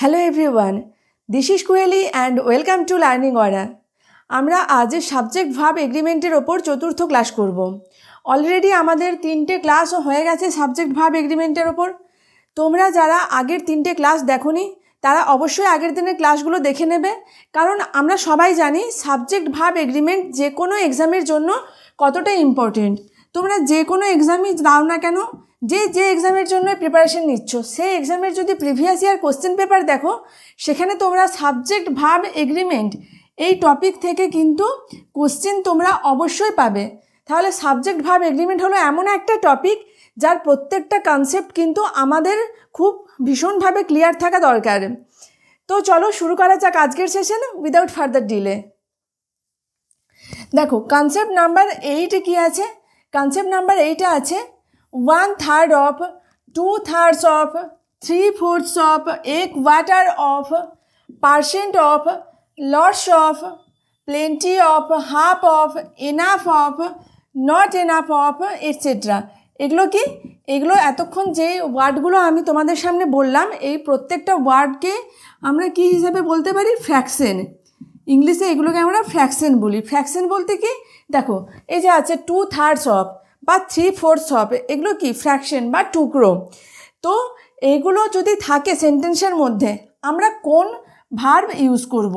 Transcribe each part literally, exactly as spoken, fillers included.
Hello everyone this is Kuheli and welcome to learning aura. आमरा आज subject भाव एग्रीमेंटेर ओपर चतुर्थ क्लास करब। अलरेडी आमादेर तीनटे क्लास हो गेछे सबजेक्ट भाव एग्रीमेंटेर ओपर। तोमरा जारा आगेर तीनटे क्लास देखोनी तारा अवश्य आगेर दिनेर क्लासगुलो देखे नेबे, कारण आमरा सबाई जानी सबजेक्ट भाव एग्रीमेंट जे कोनो एग्जामेर जोन्नो कतटा इम्पोर्टेंट। तोमरा जे कोनो एग्जामई दाओ ना केन, जे जे एग्जामेर जोन्नो प्रिपारेशन निच्छो सेई एग्जामेर जोदि प्रिभियास इयार कोश्चेन पेपर देखो, सेखाने तोमरा सबजेक्ट भाव एग्रीमेंट एई टपिक थेके किन्तु कोश्चेन तोमरा अवश्यई पाबे। ताहले सबजेक्ट भाव एग्रीमेंट हलो एमन एकटा टपिक जार प्रत्येकटा कन्सेप्ट किन्तु आमादेर खूब भीषणभावे क्लियर थाका दरकार। तो चलो शुरू करा जाक आजकेर सेशन उइदाउट फार्दार डिले। देखो कन्सेप्ट नम्बर आठ कि आछे, कन्सेप्ट नम्बर आठ आछे one third of, two thirds of, three fourths of, एक quarter of, percent of, lots of, plenty of, half of, enough of, not enough of etcetera. एगुलो कि एगुलो एतक्षण जे वार्डगुलो आमी तोमादेर सामने बोललाम, एई प्रत्येकटा वार्डके आमरा कि हिसाबे बोलते पारी फ्रैक्शन। इंग्लिशे एगुलोके आमरा फ्रैक्शन बोली। फ्रैक्शन बोलते कि देखो एई जे आछे टू थार्ड्स ऑफ बा थ्री फोर्थ्स ऑफ, एगुलो कि फ्रैक्शन बा टुकरो। तो एगुलो जोदि थाके सेंटेंसेर मध्ये आमरा कोन भार्ब यूज करब,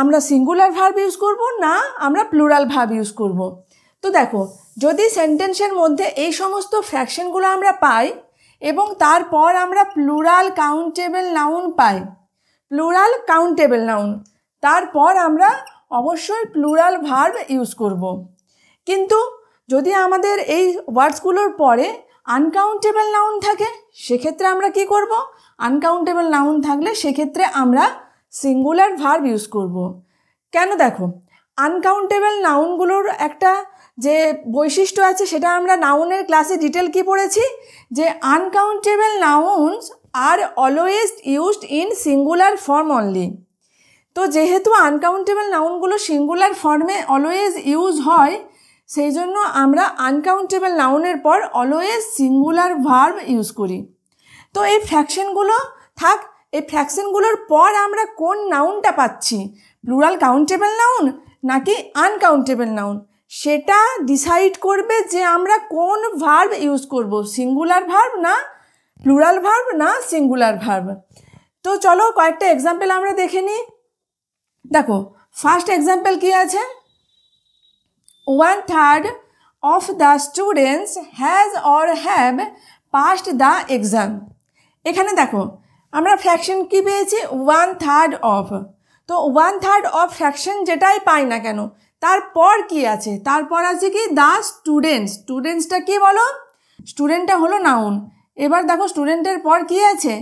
आमरा सिंगुलर भार्ब यूज करब ना आमरा प्लुराल भार्ब यूज करब। तो देखो जोदि सेंटेंसेर मध्ये एई समस्त फ्रैक्शनगुलो आमरा पाई एबं तारपर आमरा प्लुराल काउंटेबल नाउन पाई, प्लुराल काउंटेबल नाउन, तारपर आमरा अवश्यई प्लुराल भार्ब यूज करब। किन्तु जोदि आमादेर एई वार्डसगुलोर परे आनकाउंटेबल नाउन थाके सेक्षेत्रे आमरा कि करब, आनकाउंटेबल नाउन थाकले सेक्षेत्रे आमरा सिंगुलर भार्ब यूज करब। केन देखो आनकाउंटेबल नाउनगुलोर एकटा जे बैशिष्ट्य आछे सेटा आमरा नाउनेर क्लासे डिटेल कि पढ़ेछि, जे uncountable nouns are always used in singular form only. तो जेहेतु आनकाउंटेबल नाउनगुलो सिंगुलर फर्मे अलवेज यूज हय, सेई जोन्नो आमरा आनकाउंटेबल नाउनेर पर अलवेज सिंगुलर भार्ब यूज करी। तो ये फ्रैक्शनगुलो थाक, ये फ्रैक्शनगुलोर पर आमरा कोन नाउनटा पाচ্ছি, प्लुराल काउंटेबल नाउन नाकि आनकाउंटेबल नाउन, सेटा डिसाइड करबे जे आमरा कोन भार्ब यूज करब, सिंगुलर भार्ब ना प्लुराल भार्ब ना सिंगुलर भार्ब। तो चलो कयेकटा एग्जाम्पल आमरा देखे नी। देखो फार्स्ट एग्जाम्पल कि आछे, one third of the students has or have passed the exam. एखाने देखो आमरा फ्रैक्शन कि पेयेछि वन थार्ड ऑफ। तो वन थार्ड ऑफ फ्रैक्शन जेटाई पाई ना केन तारपर कि आछे, तारपर आछे कि द स्टूडेंट्स। स्टूडेंट्सटा कि बोलो, स्टूडेंटटा हलो नाउन। एबार देखो स्टूडेंटेर पर कि आछे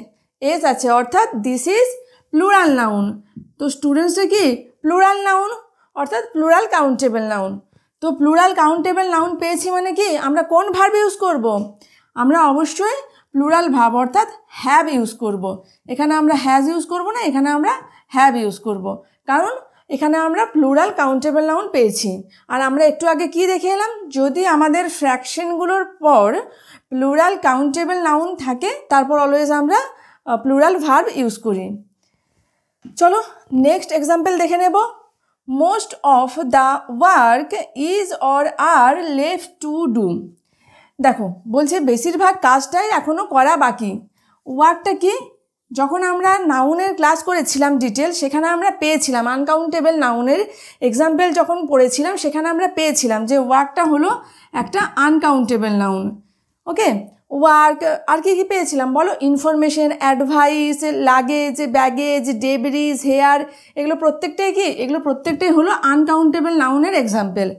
एज आछे, अर्थात दिस इज प्लुराल नाउन। तो स्टूडेंट्सटा कि प्लुराल नाउन अर्थात प्लुराल काउंटेबल नाउन। तो प्लुराल काउंटेबल नाउन पेয়েছি মানে কি আমরা কোন ভার্ব ইউজ করব, আমরা অবশ্যই প্লুরাল ভার্ব অর্থাৎ হ্যাভ ইউজ করব। এখানে আমরা হ্যাজ ইউজ করব না, এখানে আমরা হ্যাভ ইউজ করব, কারণ এখানে আমরা প্লুরাল কাউন্টেবল নাউন পেয়েছি। আর আমরা একটু আগে কি দেখে এলাম, যদি আমাদের ফ্র্যাকশনগুলোর পর প্লুরাল কাউন্টেবল নাউন থাকে তারপর অলওয়েজ আমরা প্লুরাল ভার্ব ইউজ করি। চলো নেক্সট এক্সাম্পল দেখে নেব। Most of the work is or are left to do। देखो बोलছে বেশিরভাগ কাজটাই এখনো করা বাকি। ওয়ার্কটা কি, যখন আমরা নাউনের ক্লাস করেছিলাম ডিটেল, সেখানে আমরা পেয়েছিলাম আনকাউন্টেবল নাউনের এক্সাম্পল যখন পড়েছিলাম সেখানে আমরা পেয়েছিলাম যে ওয়ার্কটা হলো একটা আনকাউন্টেবল নাউন। ওকে ওয়ার্ক আর কি কি পেয়েছিলাম বলো, information, advice, luggage, baggage, debris, hair, এগুলো প্রত্যেকটাই কি, এগুলো প্রত্যেকটাই হলো আনকাউন্টেবল নাউনের এক্সাম্পল।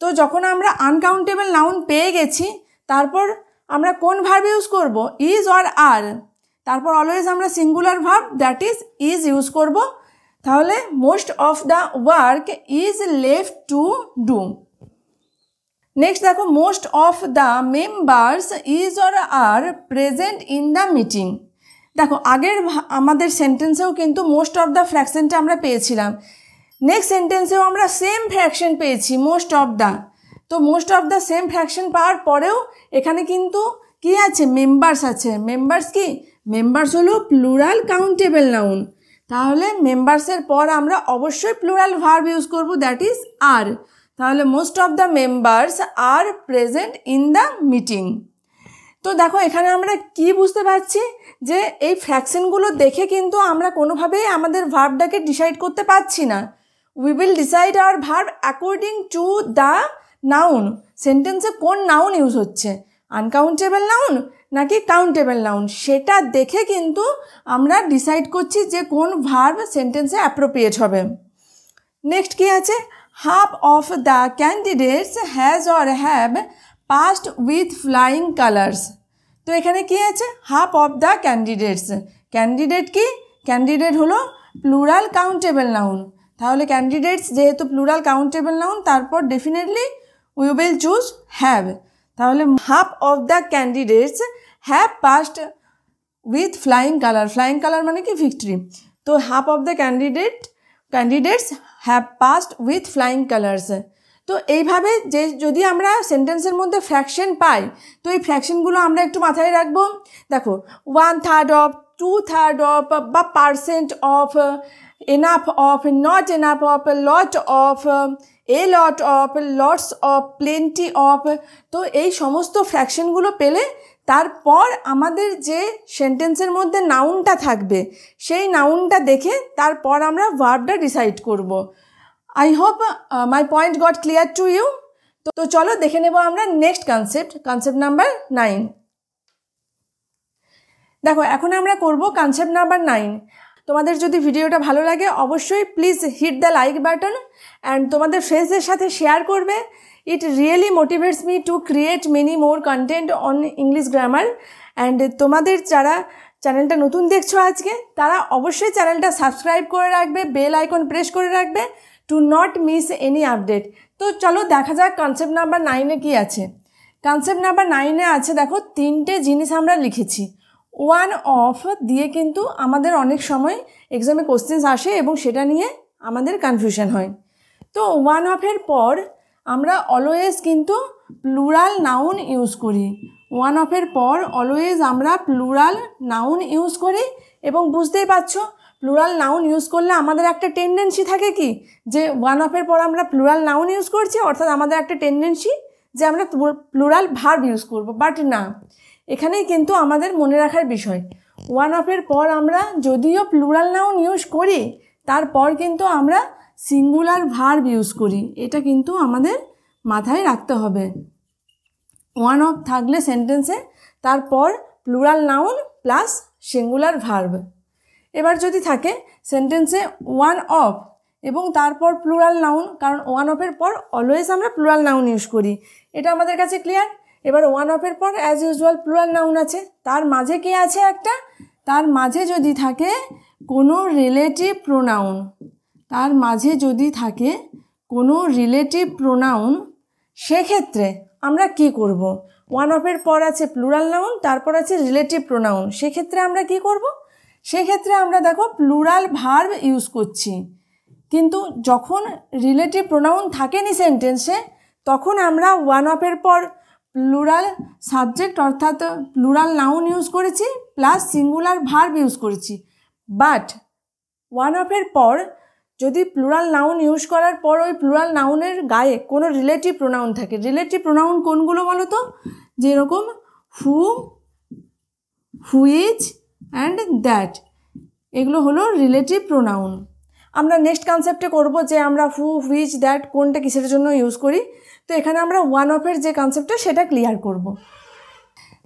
তো যখন আমরা আনকাউন্টেবল নাউন পেয়ে গেছি তারপর আমরা কোন ভার্ব ইউজ করব, ইজ অর আর, তারপর অলওয়েজ আমরা singular verb that is is use করব। তাহলে most of the work is left to do. Next देखो most of the members is or are present in the meeting. देखो आगेर आमादेर सेंटेंसेओ किन्तु मोस्ट अफ द फ्रैक्शनटा आमरा पेयेछिलाम, नेक्स्ट सेंटेंसेओ आमरा सेम फ्रैक्शन पेयेछि मोस्ट अफ द। तो most of the same fraction पाওয়ার পরেও এখানে কিন্তু কি আছে, মেম্বার্স আছে। মেম্বার্স কি मेम्बार्स हलो प्लूराल काउंटेबल नाउन ताहले मेम्बार्सर पर आमरा अवश्य प्लूराल भार्ब यूज करब दैट इज आर। ताहले most of the members are present in the meeting. तो देखो एखाने आमरा कि बुझते पारछि जे एई फ्रैक्शनगुलो देखे किन्तु आमरा कोनोभाबेई आमादेर भार्बटाके डिसाइड करते पारछि ना। We will decide our verb according to the noun. सेंटेंसे कोन नाउन यूज होच्छे, अनकाउंटेबल नाउन नाकि काउंटेबल नाउन, सेटा देखे किन्तु आमरा डिसाइड करछि जे कोन भार्ब सेंटेंसे एप्रोप्रिएट होबे। नेक्स्ट कि आछे half of the candidates has or have passed with flying colours. तो एखे कि half of the candidates, candidate की कैंडिडेट हलो प्लूराल काउंटेबल नाउन। ताहले कैंडिडेट्स जेहेतु प्लूराल काउंटेबल नाउन तारपर definitely we will choose have. ताहले half of the candidates have passed with flying colour, flying colour माने कि विक्ट्री। तो half of the candidate candidates have passed with flying colours. तो এইভাবে যে যদি আমরা সেন্টেন্সের মধ্যে ফ্র্যাকশন পাই তো এই ফ্র্যাকশনগুলো আমরা একটু মাথায় রাখব। দেখো one third of, two third of, বা percent of, enough of, not enough of, lot of, a lot of, lots of, plenty of. তো এই সমস্ত ফ্র্যাকশনগুলো পেলে তারপর আমাদের যে সেন্টেন্সের মধ্যে নাউনটা থাকবে সেই নাউনটা দেখে তারপর আমরা ভার্বটা ডিসাইড করব। I hope my point got clear to you. तो चलो देखे नेब आमरा next concept, concept number nine. देखो एखन आमरा करब कन्सेप्ट नम्बर नाइन। तुम्हादेर जोदि भिडियोटा भालो लागे अवश्य please hit the like button and तुम्हादेर फ्रेंड्सदेर साथे शेयर करबे। It really motivates me to create many more content on English grammar. And तुम्हादेर जारा चैनलटा नतून देखछो आज के तारा अवश्य चैनलटा सबस्क्राइब करे राखबे, बेल आइकन प्रेस करे राखबे to not miss any update. तो चलो देखा जाक कन्सेप्ट नम्बर नाइने कि आछे। कन्सेप्ट नम्बर नाइने आछे देखो तीनटे जिनिस आमरा लिखेछि। वन अफ दिए किन्तु आमादेर अनेक समय एग्जामे कोश्चेंस आसे एबं सेटा निये आमादेर कनफ्यूजन हय। तो वन अफेर पर आमरा अलवेज किन्तु प्लुराल नाउन यूज करी। वन अफेर पर अलवेज आमरा प्लुराल नाउन यूज करी एबं बुझतेई पारछो प्लुराल नाउन यूज कर ले एक टेंडेंसि थाके कि जे वन अफर पर आमरा प्लुराल नाउन यूज करछि अर्थात आमादेर एक टेंडेंसि जे आमरा प्लुराल भार्ब यूज करब, बाट ना एखानेई किन्तु आमादेर मने राखार विषय। वन अफर पर आमरा यदिओ प्लुराल नाउन यूज करी तारपर किन्तु आमरा सिंगुलर भार्ब यूज करी, एटा किन्तु आमादेर माथाय राखते हबे। वन अफ थाकले सेंटेंसे तारपर plural noun plus singular verb. एबार जोदि थाके सेंटेंसे वन अफ एबं तारपर प्लुराल नाउन, कारण वन अफर पर अलवेज आमरा प्लुराल नाउन यूज करी, एटा आमादेर काछे क्लियर। एबार वन अफर पर एज यूजुअल प्लुराल नाउन आछे, तार माझे कि आछे एकटा, तार माझे जोदि थाके कोनो रिलेटिव प्रोनाउन, तार माझे जोदि थाके कोनो रिलेटिव प्रोनाउन से क्षेत्रे आमरा कि करब। वन अफर पर आछे प्लुराल नाउन, तारपर आछे रिलेटिव प्रोनाउन, से क्षेत्रे आमरा कि करब, से क्षेत्रे आमरा देखो प्लुराल भार्ब यूज करछि। किन्तु जखन रिलेटिव प्रोनाउन थाके नि सेंटेंसे तखन आमरा वन अफेर पर प्लुराल सबजेक्ट अर्थात प्लुराल नाउन यूज करेछि प्लस सिंगुलर भार्ब यूज करेछि। बाट वन अफेर पर यदि प्लुराल नाउन यूज करार पर ओई प्लुराल नाउनेर गाये कोनो रिलेटिव प्रोनाउन थाके, रिलेटिव प्रोनाउन कोनगुलो बोलो तो, जेरकम हू, हुइज एंड दैट, एगुलो हलो रिलेटिव प्रोनाउन। आमरा नेक्स्ट कन्सेप्टे करब जे आमरा हू, हुइज, दैट कोनटा किसेर जोन्नो यूज करी। तो एखाने आमरा वन अफेर जे कन्सेप्टटा सेटा क्लियर करब।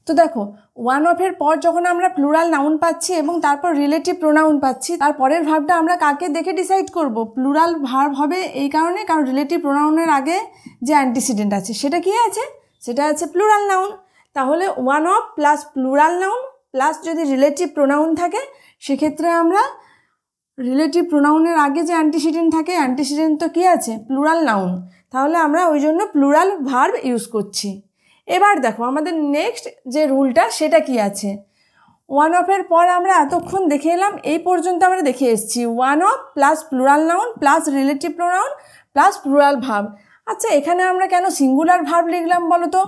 तो देखो वन अफेर पर जखन आमरा प्लुराल नाउन पाচ্ছি एबं तारपर रिलेटिव प्रोनाउन पाচ্ছি तारपरेर भार्बटा आमरा काके देखे डिसाइड करब। प्लुराल भार्ब हबे एई कारणे कारण रिलेटिव प्रोनाउनेर आगे जे অ্যান্টিসিডেন্ট आछे सेटा कि आछे, सेटा आछे प्लुराल नाउन। ताहले one of plus plural noun plus जो रिलेटिव प्रोनाउन थाके से क्षेत्रे आमरा रिलेटिव प्रोनाउनेर आगे जो অ্যান্টিসিডেন্ট थाके, অ্যান্টিসিডেন্ট तो कि आछे प्लुराल नाउन, ताहले आमरा ओई जोन्नो प्लुराल भार्ब यूज करछि। एबार देखो आमादेर नेक्स्ट जे रूलटा सेटा कि आछे। वन अफेर पर आमरा एतक्षण देखे एलाम, एई पर्यन्त आमरा देखे एसेछि one of plus plural noun plus relative pronoun plus plural verb. अच्छा एखाने आमरा केन सिंगुलर भार्ब लिखलाम बलो तो?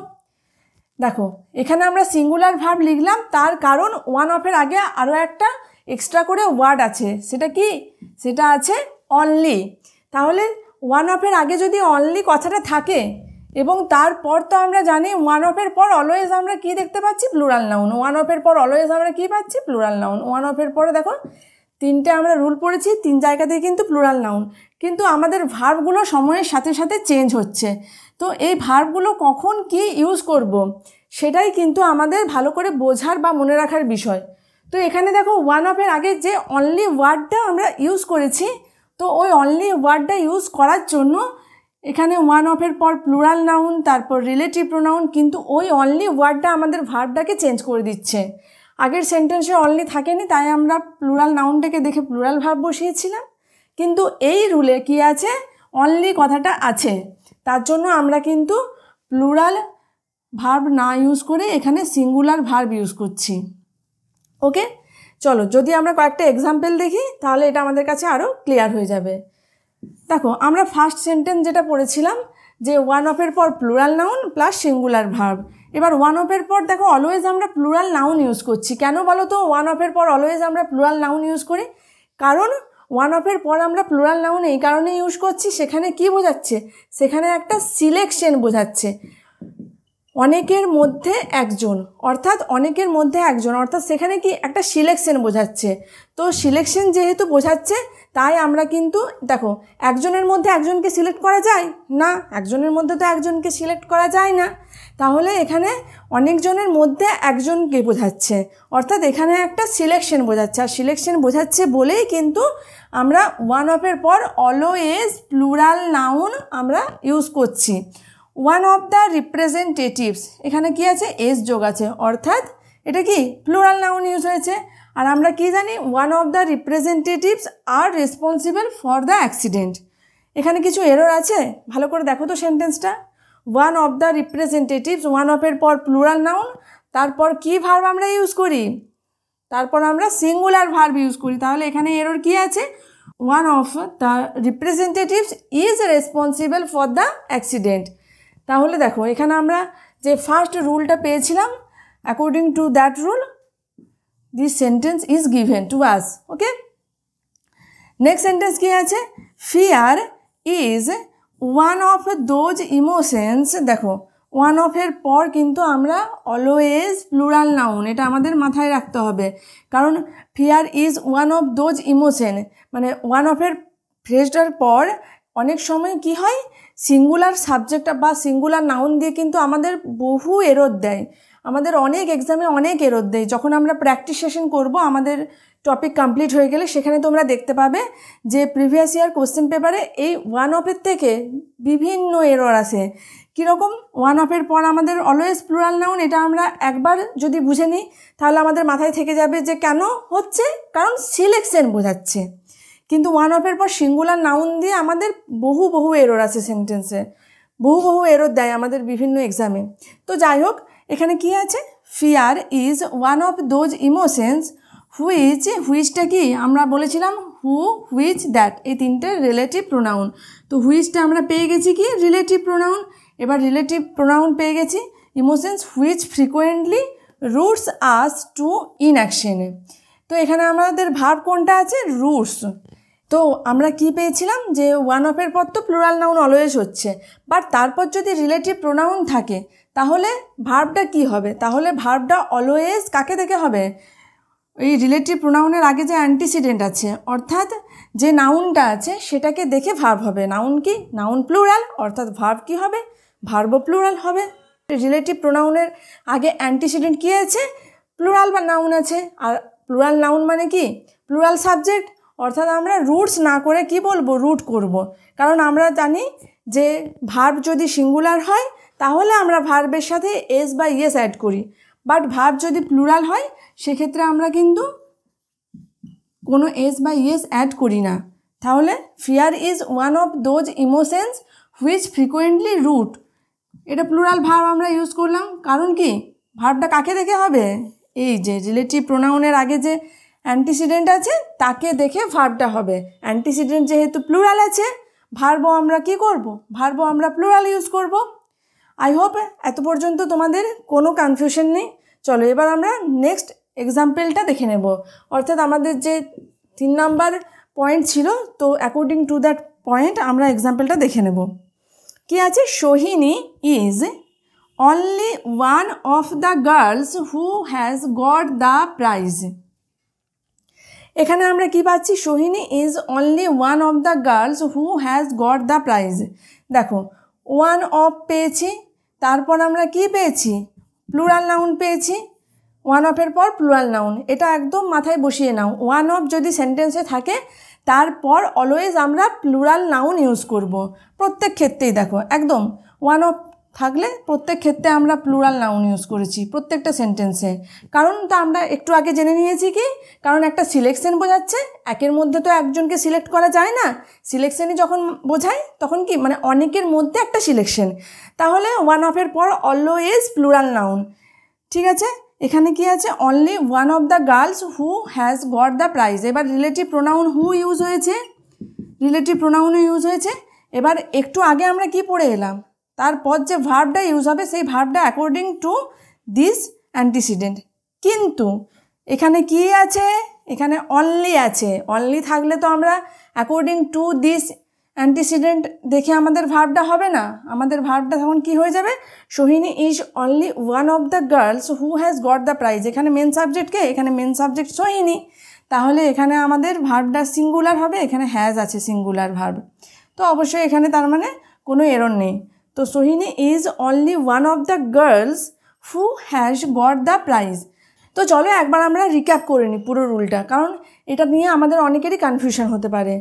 देखो एखाने आमरा सिंगुलर भार्ब लिखलाम तार कारण वन अफेर आगे आरो एकटा एक्सट्रा करे वार्ड आछे सेटा कि सेटा आछे ओनलि। ताहले वन अफेर आगे जदि ओनलि कथाटा थाके एबं तारपर तो आमरा जानी वन अफेर पर अलवेज आमरा कि देखते पाच्छि प्लुराल नाउन। वन अफेर पर अलवेज आमरा कि पाच्छि प्लुराल नाउन। वन अफेर पर देखो तीनटे आमरा रूल पड़ेछि तीन जायगातेই किन्तु प्लुराल नाउन किन्तु आमादेर भार्बगुलो समयेर साथे साथे चेंज होच्छे। तो ये भार्बगुलो कखन कि यूज करब सेटाई किन्तु आमादेर भालो करे बोझार बा मने राखार विषय। तो एखाने देखो वन अफेर आगे जे ओनलि वार्डटा आमरा यूज करेछि तो ओई ओनलि वार्डटा यूज करार जोन्नो एखाने वन अफेर पर प्लुराल नाउन तारपर रिलेटिव प्रोनाउन किन्तु ओई ओनलि वार्डटा आमादेर भार्बटाके चेंज करे दिच्छे। आगের সেন্টেন্সে অনলি থাকেনি তাই আমরা প্লুরাল নাউনটাকে দেখে প্লুরাল ভার্ব বসিয়েছিলাম কিন্তু এই রুলে কি আছে অনলি কথাটা আছে তার জন্য আমরা কিন্তু প্লুরাল ভার্ব না ইউজ করে এখানে সিঙ্গুলার ভার্ব ইউজ করছি। ওকে চলো যদি আমরা কয়েকটা এক্সাম্পল দেখি তাহলে এটা আমাদের কাছে আরো ক্লিয়ার হয়ে যাবে। দেখো আমরা ফার্স্ট সেন্টেন্স যেটা পড়েছিলাম যে ওয়ান অফ এর পর plural noun plus singular verb. এবার ওয়ান অফের পর দেখো অলওয়েজ আমরা প্লুরাল নাউন ইউজ করছি কেন বলো তো? ওয়ান অফের পর অলওয়েজ আমরা প্লুরাল নাউন ইউজ করি কারণ ওয়ান অফের পর আমরা প্লুরাল নাউন এই কারণে ইউজ করছি সেখানে কি বোঝাচ্ছে সেখানে একটা সিলেকশন বোঝাচ্ছে অনেকের মধ্যে একজন অর্থাৎ অনেকের মধ্যে একজন অর্থাৎ সেখানে কি একটা সিলেকশন বোঝাচ্ছে। তো সিলেকশন যেহেতু বোঝাচ্ছে তাই আমরা কিন্তু দেখো একজনের মধ্যে একজনকে সিলেক্ট করা যায় না একজনের মধ্যে তো একজনকে সিলেক্ট করা যায় না তাহলে এখানে অনেকজনের মধ্যে একজনকে বোঝাচ্ছে অর্থাৎ এখানে একটা সিলেকশন বোঝাচ্ছে আর সিলেকশন বোঝাচ্ছে বলেই কিন্তু আমরা ওয়ান অফের পর অলওয়েজ প্লুরাল নাউন আমরা ইউজ করছি। ওয়ান অফ দ্য রিপ্রেজেন্টেটিভস এখানে কি আছে এস যোগ আছে অর্থাৎ এটা কি প্লুরাল নাউন ইউজ হয়েছে আর আমরা কি জানি one of the representatives are responsible for the accident. এখানে কিছু এরর আছে ভালো করে দেখো তো সেন্টেন্সটা one of the representatives one অফের পর প্লুরাল নাউন তারপর কি ভার্ব আমরা ইউজ করি তারপর আমরা সিঙ্গুলার ভার্ব ইউজ করি তাহলে এখানে এরর কি আছে one of the representatives is responsible for the accident. তাহলে দেখো এখানে আমরা যে ফার্স্ট রুলটা পেয়েছিলাম according to that rule this sentence is given to us. Okay next sentence কি আছে fear is one of those emotions. দেখো ওয়ান অফের পর কিন্তু আমরা অলওয়েজ প্লুরাল নাউন এটা আমাদের মাথায় রাখতে হবে কারণ fear is one of those emotion মানে ওয়ান অফের ফ্রেজটার পর অনেক সময় কি হয় সিঙ্গুলার সাবজেক্ট বা সিঙ্গুলার নাউন দিয়ে কিন্তু আমাদের বহু এরর দেয় আমাদের অনেক এক্সামে অনেক এরর দেয়। যখন আমরা প্র্যাকটিস সেশন করব আমাদের টপিক কমপ্লিট হয়ে গেলে সেখানে তোমরা দেখতে পাবে যে প্রিভিয়াস ইয়ার কোশ্চেন পেপারে এই ওয়ান অফের থেকে বিভিন্ন এরর আসে কীরকম ওয়ান অফের পর আমাদের অলওয়েজ প্লুরাল নাউন এটা আমরা একবার যদি বুঝে নিই তাহলে আমাদের মাথায় থেকে যাবে যে কেন হচ্ছে কারণ সিলেকশন বোঝাচ্ছে কিন্তু ওয়ান অফের পর সিঙ্গুলার নাউন দিয়ে আমাদের বহু বহু এরর আছে সেন্টেন্সে বহু বহু এরর দেয় আমাদের বিভিন্ন এক্সামে। তো যাই হোক এখানে কি আছে fear is one of those emotions which হুইচটা কি আমরা বলেছিলাম হু হুইচ দ্যাট এই তিনটে রিলেটিভ প্রোনাউন। তো হুইচটা আমরা পেয়ে গেছি কি রিলেটিভ প্রোনাউন এবার রিলেটিভ প্রোনাউন পেয়ে গেছি emotions which frequently roots us to ইনঅ্যাকশনে। তো এখানে আমাদের ভার্ব কোনটা আছে রুটস। তো আমরা কি পেয়েছিলাম যে ওয়ান অফের পর তো প্লুরাল নাউন অলওয়েজ হচ্ছে বাট তারপর যদি রিলেটিভ প্রোনাউন থাকে তাহলে ভার্বটা কি হবে তাহলে ভার্বটা অলওয়েজ কাকে থেকে হবে এই রিলেটিভ প্রোনাউনের আগে যে অ্যান্টিসিডেন্ট আছে অর্থাৎ যে নাউনটা আছে সেটাকে দেখে ভার্ব হবে। নাউন কি নাউন প্লুরাল অর্থাৎ ভার্ব কি হবে ভার্ব প্লুরাল হবে। রিলেটিভ প্রোনাউনের আগে অ্যান্টিসিডেন্ট কি আছে প্লুরাল বা নাউন আছে আর প্লুরাল নাউন মানে কি প্লুরাল সাবজেক্ট অর্থাৎ আমরা রুটস না করে কি বলবো রুট করব কারণ আমরা জানি যে ভার্ব যদি সিঙ্গুলার হয় তাহলে আমরা ভার্বের সাথে এস বা ইয়েস অ্যাড করি বাট ভার্ব যদি প্লুরাল হয় সেক্ষেত্রে আমরা কিন্তু কোনো এস বা ইয়েস অ্যাড করি না। তাহলে fear is one of those emotions which frequently root এটা প্লুরাল ভার্ব আমরা ইউজ করলাম কারণ কি ভার্বটা কাকে দেখে হবে এই যে রিলেটিভ প্রোনাউনের আগে যে অ্যান্টিসিডেন্ট আছে তাকে দেখে ভার্বটা হবে অ্যান্টিসিডেন্ট যেহেতু প্লুরাল আছে ভার্ব আমরা কি করব ভার্ব আমরা প্লুরাল ইউজ করব। आई होप एत पर्यन्त तुम्हादेर कोनो कनफ्यूशन नहीं। चलो एबार आमरा नेक्स्ट एग्जाम्पलटा देखे नेब, अर्थात आमादेर जे तीन नम्बर पॉइंट छिलो तो अकॉर्डिंग टू दैट पॉइंट आमरा एग्जाम्पलटा देखे नेब। कि आछे Shohini is only one of the girls who has got the prize। एखाने आमरा कि पाচ্ছি Shohini is only one of the girls who has got the prize। देखो one of पेয়েছি, তারপর আমরা কি পেয়েছি প্লুরাল নাউন পেয়েছি। ওয়ান অফের পর প্লুরাল নাউন, এটা একদম মাথায় বসিয়ে নাও। ওয়ান অফ যদি সেন্টেন্সে থাকে তারপর অলওয়েজ আমরা প্লুরাল নাউন ইউজ করব প্রত্যেক ক্ষেত্রেই। দেখো একদম ওয়ান অফ থাকলে প্রত্যেক ক্ষেত্রে আমরা প্লুরাল নাউন ইউজ করেছি প্রত্যেকটা সেন্টেন্সে। কারণটা আমরা একটু আগে জেনে নিয়েছি, কি কারণ একটা সিলেকশন বোঝাচ্ছে, একের মধ্যে তো একজনকে সিলেক্ট করা যায় না। সিলেকশনই যখন বোঝায় তখন কি মানে অনেকের মধ্যে একটা সিলেকশন, তাহলে ওয়ান অফের পর অলওয়েজ প্লুরাল নাউন। ঠিক আছে, এখানে কি আছে only one of the girls who has got the prize. এবার রিলেটিভ প্রোনাউন হু ইউজ হয়েছে, রিলেটিভ প্রোনাউনও ইউজ হয়েছে। এবার একটু আগে আমরা কি পড়ে এলাম, তারপর যে ভার্বটা ইউজ হবে সেই ভার্বটা অ্যাকর্ডিং টু দিস অ্যান্টিসিডেন্ট। কিন্তু এখানে কি আছে, এখানে অনলি আছে। অনলি থাকলে তো আমরা অ্যাকর্ডিং টু দিস অ্যান্টিসিডেন্ট দেখে আমাদের ভার্বটা হবে না। আমাদের ভার্বটা তখন কি হয়ে যাবে, Shohini is only one of the girls who has got the prize. এখানে মেন সাবজেক্টকে, এখানে মেন সাবজেক্ট Shohini, তাহলে এখানে আমাদের ভার্বটা সিঙ্গুলার হবে। এখানে হ্যাজ আছে সিঙ্গুলার ভার্ব, তো অবশ্যই এখানে তার মানে কোনো এরর নেই। तो Shohini is only one of the girls who has got the prize। तो चलो एक बार आमरा रिकैप करे नी पुरो रूलटा, कारण एटा निये आमादेर अनेकेरई कनफ्यूशन होते पारे।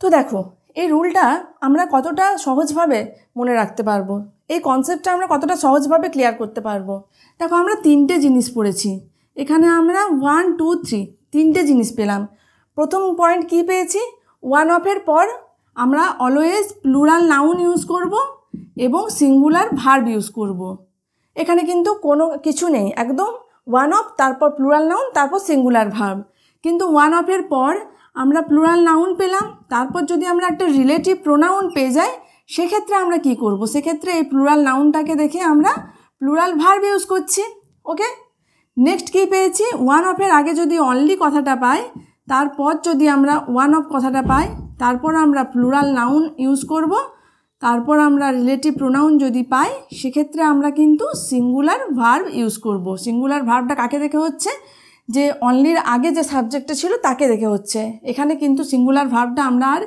तो देखो ए रूलटा आमरा कतटा सहज भावे मने राखते पारबो, ए कन्सेप्टटा आमरा कतटा सहज भावे क्लियर करते पारबो। देखो आमरा तीनटे जिनिस पड़ेछि एखाने, आमरा वन टू थ्री तीनटे जिनिस पेलाम। प्रथम पॉइंट कि पेयेछि, वन अफेर पर आमरा अलवेज प्लुराल नाउन यूज करबो এবং সিঙ্গুলার ভার্ব ইউজ করব। এখানে কিন্তু কোনো কিছু নেই, একদম ওয়ান অফ তারপর প্লুরাল নাউন তারপর সিঙ্গুলার ভার্ব। কিন্তু ওয়ান অফের পর আমরা প্লুরাল নাউন পেলাম, তারপর যদি আমরা একটা রিলেটিভ প্রোনাউন পেয়ে যাই সেক্ষেত্রে আমরা কি করব, সেক্ষেত্রে এই প্লুরাল নাউনটাকে দেখে আমরা প্লুরাল ভার্ব ইউজ করছি। ওকে, নেক্সট কি পেয়েছি, ওয়ান অফের আগে যদি অনলি কথাটা পাই, তারপর যদি আমরা ওয়ান অফ কথাটা পাই তারপর আমরা প্লুরাল নাউন ইউজ করব। তারপর আমরা রিলেটিভ প্রোনাউন যদি পাই সেক্ষেত্রে আমরা কিন্তু সিঙ্গুলার ভার্ব ইউজ করব। সিঙ্গুলার ভার্বটা কাকে দেখে হচ্ছে, যে অনলির আগে যে সাবজেক্টটা ছিল তাকে দেখে হচ্ছে। এখানে কিন্তু সিঙ্গুলার ভার্বটা আমরা আর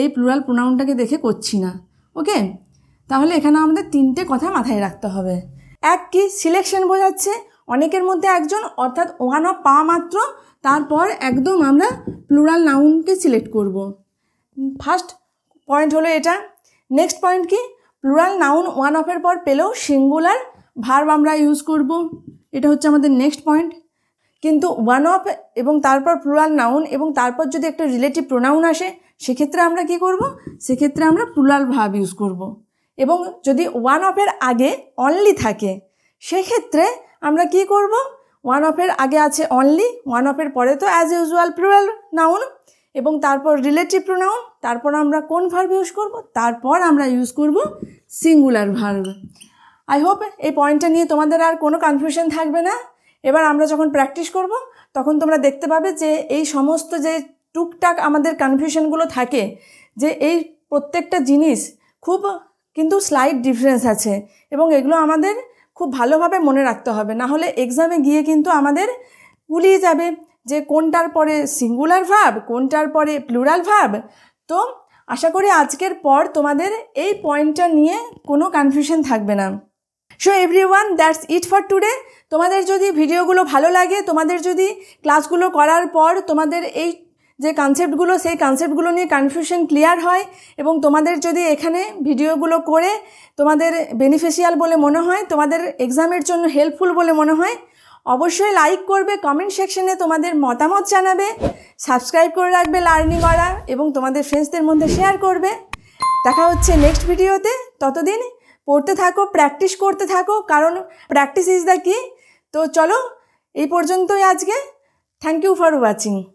এই প্লুরাল প্রোনাউনটাকে দেখে করছি না। ওকে, তাহলে এখানে আমাদের তিনটে কথা মাথায় রাখতে হবে। এক কি সিলেকশন বোঝাচ্ছে, অনেকের মধ্যে একজন, অর্থাৎ ওয়ান অফ পা মাত্র তারপর একদম আমরা প্লুরাল নাউনকে সিলেক্ট করব। ফার্স্ট পয়েন্ট হলো এটা। नेक्स्ट पॉइंट की प्लुराल नाउन वन अफर पर पेलेও सिंगुलर ভার্ব আমরা ইউজ করব, এটা হচ্ছে আমাদের নেক্সট পয়েন্ট। কিন্তু ওয়ান অফ এবং তারপর প্লুরাল নাউন এবং তারপর যদি একটা রিলেটিভ প্রোনাউন আসে সেক্ষেত্রে আমরা কি করব, সেক্ষেত্রে আমরা প্লুরাল ভার্ব ইউজ করব। এবং যদি ওয়ান অফের আগে অনলি থাকে সেক্ষেত্রে আমরা কি করব, ওয়ান অফের আগে আছে অনলি, ওয়ান অফের পরে তো অ্যাজ ইউজুয়াল প্লুরাল নাউন এবং তারপর রিলেটিভ প্রোনাউন, তারপর আমরা কোন ভার্ব ইউজ করব, তারপর আমরা ইউজ করব সিঙ্গুলার ভার্ব। আই হোপ এই পয়েন্টটা নিয়ে তোমাদের আর কোনো কনফিউশন থাকবে না। এবার আমরা যখন প্র্যাকটিস করব তখন তোমরা দেখতে পাবে যে এই সমস্ত যে টুকটাক আমাদের কনফিউশনগুলো থাকে, যে এই প্রত্যেকটা জিনিস খুব কিন্তু স্লাইড ডিফারেন্স আছে এবং এগুলো আমাদের খুব ভালোভাবে মনে রাখতে হবে, না হলে এক্সামে গিয়ে কিন্তু আমাদের গুলিয়ে যাবে যে কোনটার পরে সিঙ্গুলার ভার্ব কোনটার পরে প্লুরাল ভার্ব। তো আশা করি আজকের পর তোমাদের এই পয়েন্টটা নিয়ে কোনো কনফিউশন থাকবে না। So everyone, that's it for today. তোমাদের যদি ভিডিওগুলো ভালো লাগে, তোমাদের যদি ক্লাসগুলো করার পর তোমাদের এই যে কনসেপ্টগুলো সেই কনসেপ্টগুলো নিয়ে কনফিউশন ক্লিয়ার হয় এবং তোমাদের যদি এখানে ভিডিওগুলো করে তোমাদের বেনিফিশিয়াল বলে মনে হয়, তোমাদের এক্সামের জন্য হেল্পফুল বলে মনে হয়, অবশ্যই লাইক করবে, কমেন্ট সেকশনে তোমাদের মতামত জানাবে, সাবস্ক্রাইব করে রাখবে লার্নিং অরা এবং তোমাদের ফ্রেন্ডসদের মধ্যে শেয়ার করবে। দেখা হচ্ছে নেক্সট ভিডিওতে, ততদিন পড়তে থাকো, প্র্যাকটিস করতে থাকো, কারণ প্র্যাকটিস ইজ দ্য কি। তো চলো এই পর্যন্তই আজকে। Thank you for watching.